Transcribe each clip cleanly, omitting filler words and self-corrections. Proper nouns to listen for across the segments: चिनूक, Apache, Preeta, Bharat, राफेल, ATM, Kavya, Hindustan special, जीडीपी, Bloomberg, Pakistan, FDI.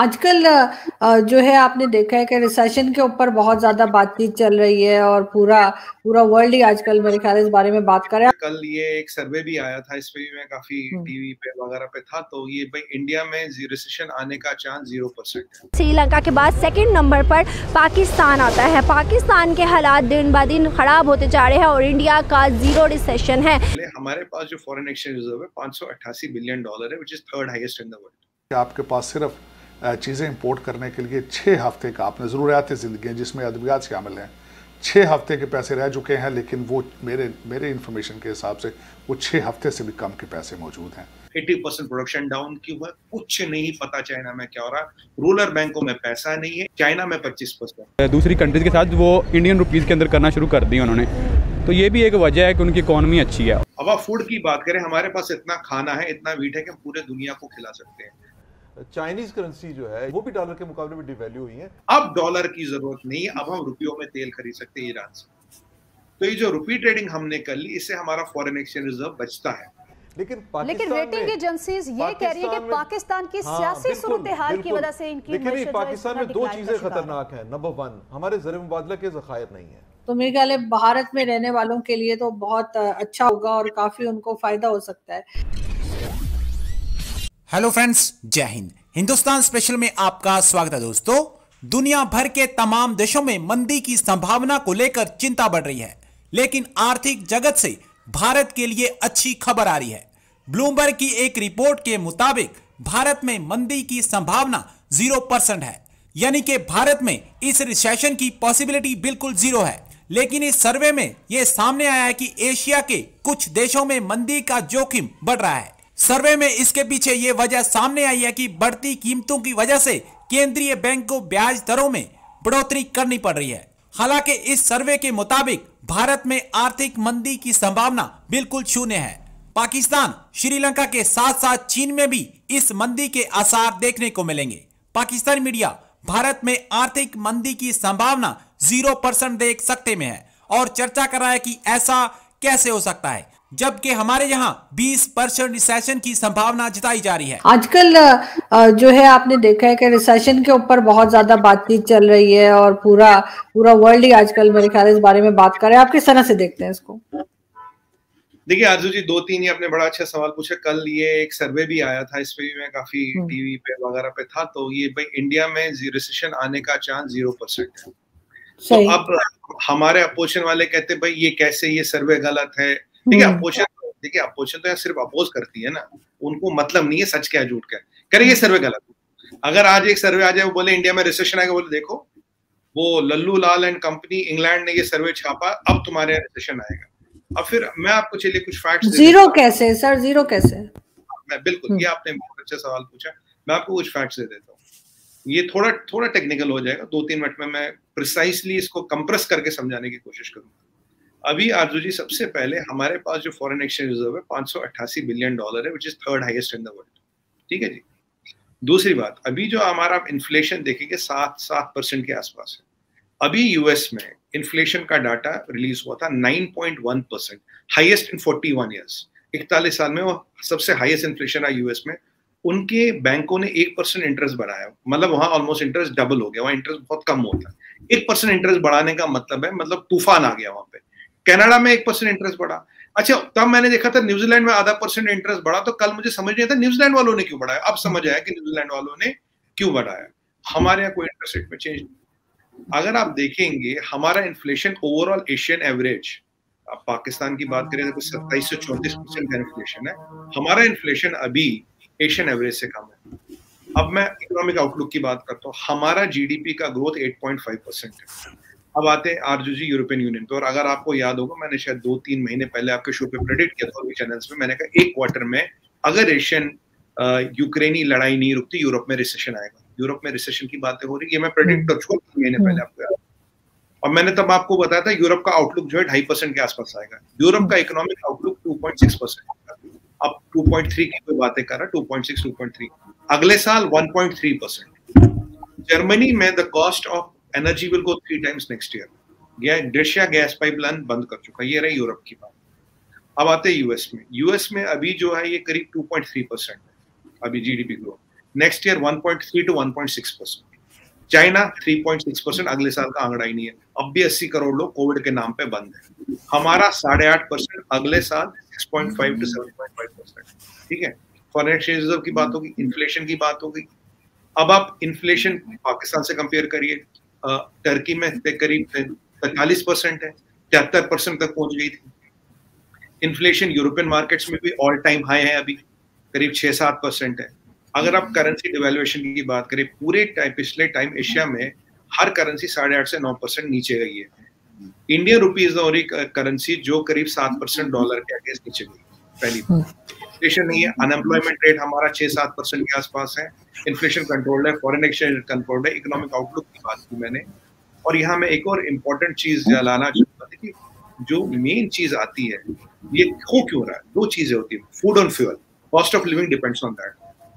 आजकल जो है आपने देखा है कि रिसेशन के ऊपर बहुत ज्यादा बातचीत चल रही है और पूरा वर्ल्ड ही आजकल मेरे ख्याल इस बारे में बात कर रहा है। कल ये एक सर्वे भी आया था, इसमें भी मैं काफी टीवी पे वगैरह पे था, तो ये भाई इंडिया में रिसेशन आने का चांस 0% है। श्रीलंका के बाद सेकेंड नंबर पर पाकिस्तान आता है। पाकिस्तान के हालात दिन ब दिन खराब होते जा रहे हैं और इंडिया का 0 रिसेशन है। हमारे पास जो फॉरेन एक्सचेंज रिजर्व है $588 बिलियन है, which is third highest in the world. आपके पास सिर्फ चीज़ें इंपोर्ट करने के लिए 6 हफ्ते का, आपने ज़रूरियात ज़िंदगी है जिसमें अद्वियात शामिल हैं, 6 हफ्ते के पैसे रह चुके हैं, लेकिन वो मेरे इन्फॉर्मेशन के हिसाब से वो 6 हफ्ते से भी कम के पैसे मौजूद हैं। 80% प्रोडक्शन डाउन की हुआ, कुछ नहीं पता चाइना में क्या हो रहा, रूरल बैंकों में पैसा नहीं है, चाइना में 25% दूसरी कंट्रीज के साथ वो इंडियन रुपीज़ के अंदर करना शुरू कर दिया उन्होंने, तो ये भी एक वजह है कि उनकी इकोनॉमी अच्छी है। अब आप फूड की बात करें, हमारे पास इतना खाना है, इतना वीट है कि हम पूरे दुनिया को खिला सकते हैं। चाइनीज करेंसी जो है वो भी डॉलर के मुकाबले में डिवैल्यू हुई है। अब डॉलर की जरूरत नहीं है, अब हम रुपयों में तेल खरीद सकते हैं ईरान से। तो ये जो रुपी ट्रेडिंग हमने कर ली, इससे हमारा फॉरेन एक्सचेंज रिजर्व बचता है। लेकिन रेटिंग एजेंसीज ये कह रही है कि पाकिस्तान की सियासी सूरत-ए-हाल की वजह से इनकी लेकिन पाकिस्तान में 2 चीजें खतरनाक है। नंबर 1, हमारे ज़रिए मुबादला के ज़खायर नहीं है। तो मेरे ख्याल है भारत में रहने वालों के लिए तो बहुत अच्छा होगा और काफी उनको फायदा हो सकता है। हेलो फ्रेंड्स, जय हिंद। हिंदुस्तान स्पेशल में आपका स्वागत है। दोस्तों, दुनिया भर के तमाम देशों में मंदी की संभावना को लेकर चिंता बढ़ रही है, लेकिन आर्थिक जगत से भारत के लिए अच्छी खबर आ रही है। ब्लूमबर्ग की एक रिपोर्ट के मुताबिक भारत में मंदी की संभावना 0% है, यानी कि भारत में इस रिसेशन की पॉसिबिलिटी बिल्कुल 0 है। लेकिन इस सर्वे में यह सामने आया है कि एशिया के कुछ देशों में मंदी का जोखिम बढ़ रहा है। सर्वे में इसके पीछे ये वजह सामने आई है कि बढ़ती कीमतों की वजह से केंद्रीय बैंक को ब्याज दरों में बढ़ोतरी करनी पड़ रही है। हालांकि इस सर्वे के मुताबिक भारत में आर्थिक मंदी की संभावना बिल्कुल शून्य है। पाकिस्तान, श्रीलंका के साथ साथ चीन में भी इस मंदी के आसार देखने को मिलेंगे। पाकिस्तानी मीडिया भारत में आर्थिक मंदी की संभावना 0% देख सकते में है और चर्चा कर रहा है कि ऐसा कैसे हो सकता है, जबकि हमारे यहाँ 20% रिसेशन की संभावना जताई जा रही है। आजकल जो है आपने देखा है कि रिसेशन के ऊपर बहुत ज्यादा बातचीत चल रही है और पूरा वर्ल्ड ही आजकल मेरे ख्याल इस बारे में बात कर रहा है। आप किस तरह से देखते हैं इसको? देखिए आरजू जी, 2-3 ही आपने बड़ा अच्छा सवाल पूछा। कल ये एक सर्वे भी आया था, इसमें भी मैं काफी टीवी पे वगैरह पे था, तो ये भाई इंडिया में रिसेशन आने का चांस 0% है। तो अब हमारे अपोजिशन वाले कहते भाई ये कैसे, ये सर्वे गलत है। देखिए अपोजिशन तो सिर्फ अपोज करती है ना, उनको मतलब नहीं है सच क्या झूठ क्या। करें ये सर्वे गलत। अगर आज एक सर्वे आ जाए, वो बोले इंडिया में रिसेशन आएगा, बोले देखो वो Lallu Lal and company England ने ये सर्वे छापा, अब तुम्हारे यहाँ रिसेशन आएगा। अब फिर मैं आपको चलिए कुछ फैक्ट्स। जीरो कैसे सर, जीरो कैसे? मैं बिल्कुल, ये आपने बहुत अच्छा सवाल पूछा। मैं आपको कुछ फैक्ट्स दे देता हूँ। ये थोड़ा टेक्निकल हो जाएगा, 2-3 मिनट में मैं प्रिसाइसली इसको कंप्रेस करके समझाने की कोशिश करूंगा। अभी आरजू जी, सबसे पहले हमारे पास जो फॉरेन एक्सचेंज रिजर्व है $588 बिलियन है, which is third highest in the world. ठीक है जी। दूसरी बात, अभी जो हमारा इन्फ्लेशन देखेंगे 7% के आसपास है। अभी यूएस में इन्फ्लेशन का डाटा रिलीज हुआ था 9.1%, हाईएस्ट इन 41 ईयर्स। 41 साल में वो सबसे हाईएस्ट इन्फ्लेशन है यूएस में। उनके बैंकों ने 1% इंटरेस्ट बढ़ाया, मतलब वहाँ ऑलमोस्ट इंटरेस्ट डबल हो गया। वहाँ इंटरेस्ट बहुत कम होता है। 1% इंटरेस्ट बढ़ाने का मतलब तूफान आ गया वहाँ पे। कनाडा में 1% इंटरेस्ट बढ़ा। अच्छा, तब मैंने देखा था न्यूजीलैंड में 0.5% इंटरेस्ट बढ़ा, तो कल मुझे समझ नहीं था न्यूजीलैंड वालों ने क्यों बढ़ाया। अब समझ आया कि न्यूजीलैंड वालों ने क्यों बढ़ाया। हमारे यहाँ कोई इंटरेस्ट रेट में चेंज नहीं। अगर आप देखेंगे हमारा इन्फ्लेशन ओवरऑल एशियन एवरेज, आप पाकिस्तान की बात करें तो 27 से 34% का इन्फ्लेशन है। हमारा इन्फ्लेशन अभी एशियन एवरेज से कम है। अब मैं इकोनॉमिक आउटलुक की बात करता हूँ। हमारा जीडीपी का ग्रोथ 8.5% है। अब आते हैं आरजू जी यूरोपियन यूनियन पे। और अगर आपको याद होगा, मैंने शायद 2-3 महीने पहले आपके शो पे प्रेडिक्ट किया था चैनल्स में। मैंने कहा 1 क्वार्टर में अगर रशियन यूक्रेनी लड़ाई नहीं रुकती, यूरोप में रिसेशन आएगा। यूरोप में रिसेशन की बातें हो रही है, मैं प्रेडिक्ट कर चुका 3 महीने पहले आपको याद। और मैंने तब आपको बताया था यूरोप का आउटलुक जो है 2.5% के आसपास आएगा। यूरोप का इकोनॉमिक आउटलुक 2.6%। अब 2.3 की कोई बातें कर रहा है, 2.6, 2.3। अगले साल 1.3%। जर्मनी में the cost of energy will go 3 times next year. Russia gas pipeline बंद कर चुका है। ये रही यूरोप की बात। अब आते हैं यूएस में। यूएस में अभी जो है ये करीब 2.3% है अभी जीडीपी growth. Next year 1.3 to 1.6%, China 3.6%, अगले साल का आंकड़ा ही नहीं है। अब भी 80 करोड़ लोग कोविड के नाम पे बंद है। हमारा 8.5% अगले साल 6.5 टू 7.5%, ठीक है। फॉरेन एक्सचेंज रिजर्व की बात होगी, इन्फ्लेशन की बात होगी। अब आप इन्फ्लेशन पाकिस्तान से कंपेयर करिए, टर्की में करीब 45% है, 73% तक पहुंच गई थी। इन्फ्लेशन यूरोपियन मार्केट्स में भी ऑल टाइम हाई है, अभी करीब 6-7% है। अगर आप करेंसी डिवेल्युएशन की बात करें, पूरे टाइम पिछले टाइम एशिया में हर करेंसी 8.5 से 9% नीचे गई है। Indian rupee is the currency जो करीब 7% डॉलर के अगेंस्ट नीचे गई। पहली इन्फ्लेशन नहीं है, अनएम्प्लॉयमेंट रेट हमारा 6-7% के आसपास है, इन्फ्लेशन कंट्रोल्ड है, फॉरेन एक्सचेंज कंट्रोल्ड है, इकोनॉमिक आउटलुक की बात की मैंने। और यहाँ मैं एक और इम्पोर्टेंट चीज लाना चाहता था कि जो मेन चीज आती है ये हो क्यों रहा है, दो चीजें होती है, फूड और fuel. Cost of living depends on that.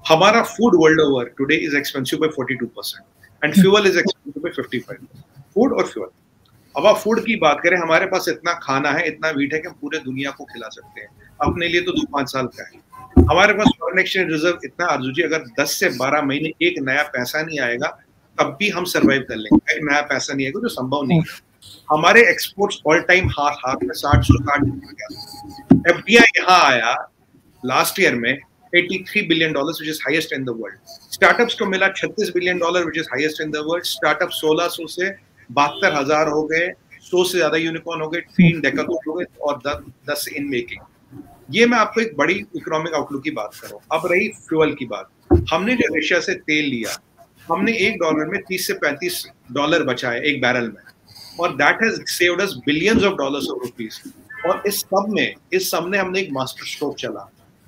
हमारा food world over today is expensive by 42% and fuel is expensive by 55%। Food और फ्यूल, अब आप फूड की बात करें, हमारे पास इतना खाना है, इतना वीट है कि हम पूरे दुनिया को खिला सकते हैं, अपने लिए तो 2-5 साल का है। हमारे पास फॉरेन एक्सचेंज रिजर्व इतना अर्जू जी, अगर 10 से 12 महीने एक नया पैसा नहीं आएगा तब भी हम सर्वाइव कर लेंगे। एक नया पैसा नहीं आएगा जो संभव नहीं है। हमारे एक्सपोर्ट्स ऑल टाइम हाथ में 60-60। FDI यहाँ आया लास्ट ईयर में $83 billion which is highest in the world. Startups को मिला $36 billion which is highest in the world. Startup 1600 से 72,000 हो गए, 100 से ज्यादा यूनिकॉर्न हो गए, 3 डेकाथलॉन हो गए और 10 इन मेकिंग। ये मैं आपको एक बड़ी इकोनॉमिक आउटलुक की बात कर रहा हूँ। अब रही फ्यूल की बात, हमने जो रशिया से तेल लिया, हमने $1 में $30 से $35 बचाए एक बैरल में, और that has saved us billions of dollars of rupees. और इस सब में हमने एक मास्टर स्ट्रोक चला,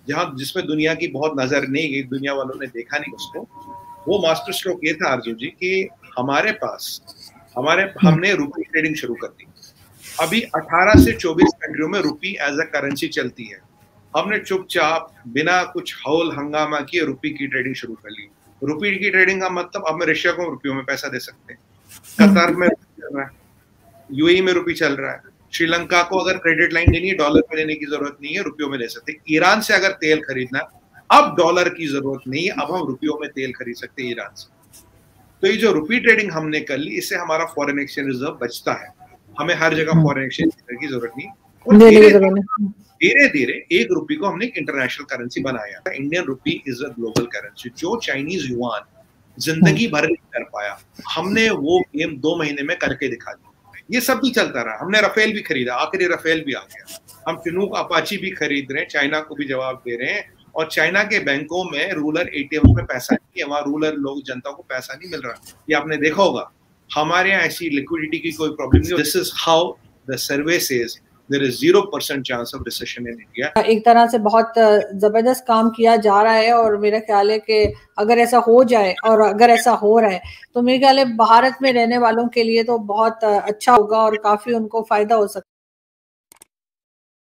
जहाँ जिसमें दुनिया की बहुत नजर नहीं गई, दुनिया वालों ने देखा नहीं उसको। वो मास्टर स्ट्रोक ये था आरजू जी कि हमने रुपी ट्रेडिंग शुरू कर दी। अभी 18 से 24 कंट्रियों में रुपी एज अ करेंसी चलती है। हमने चुपचाप बिना कुछ हौल हंगामा किए रुपी की ट्रेडिंग शुरू कर ली। रुपी की ट्रेडिंग का मतलब अब मैं रशिया को रुपयों में पैसा दे सकते हैं, कतार में रुपी चल रहा है, यूएई में रुपी चल रहा है, श्रीलंका को अगर क्रेडिट लाइन देनी है डॉलर में लेने की जरूरत नहीं है, रुपयों में ले सकते। ईरान से अगर तेल खरीदना, अब डॉलर की जरूरत नहीं है, अब हम रुपयों में तेल खरीद सकते हैं ईरान से। तो ये जो रुपी ट्रेडिंग हमने कर ली, इससे हमारा फॉरेन एक्सचेंज रिजर्व बचता है, हमें हर जगह फॉरेन एक्सचेंज की जरूरत नहीं। धीरे धीरे 1 रुपी को हमने इंटरनेशनल करेंसी बनाया। Indian rupee is a global currency. जो चाइनीज युआन जिंदगी भर नहीं कर पाया, हमने वो गेम 2 महीने में करके दिखा दिया। ये सब भी चलता रहा, हमने राफेल भी खरीदा, आखिरी राफेल भी आ गया, हम चिनूक अपाची भी खरीद रहे हैं, चाइना को भी जवाब दे रहे हैं। और चाइना के बैंकों में रूलर ATM में पैसा नहीं है, वहाँ रूलर लोग जनता को पैसा नहीं मिल रहा, ये आपने देखा होगा। हमारे यहाँ ऐसी लिक्विडिटी की कोई प्रॉब्लम नहीं। This is how the survey says there is 0% chance of recession in India. एक तरह से बहुत जबरदस्त काम किया जा रहा है, और मेरा ख्याल है कि अगर ऐसा हो जाए और अगर ऐसा हो रहा है तो मेरे ख्याल है भारत में रहने वालों के लिए तो बहुत अच्छा होगा और काफी उनको फायदा हो सकता है।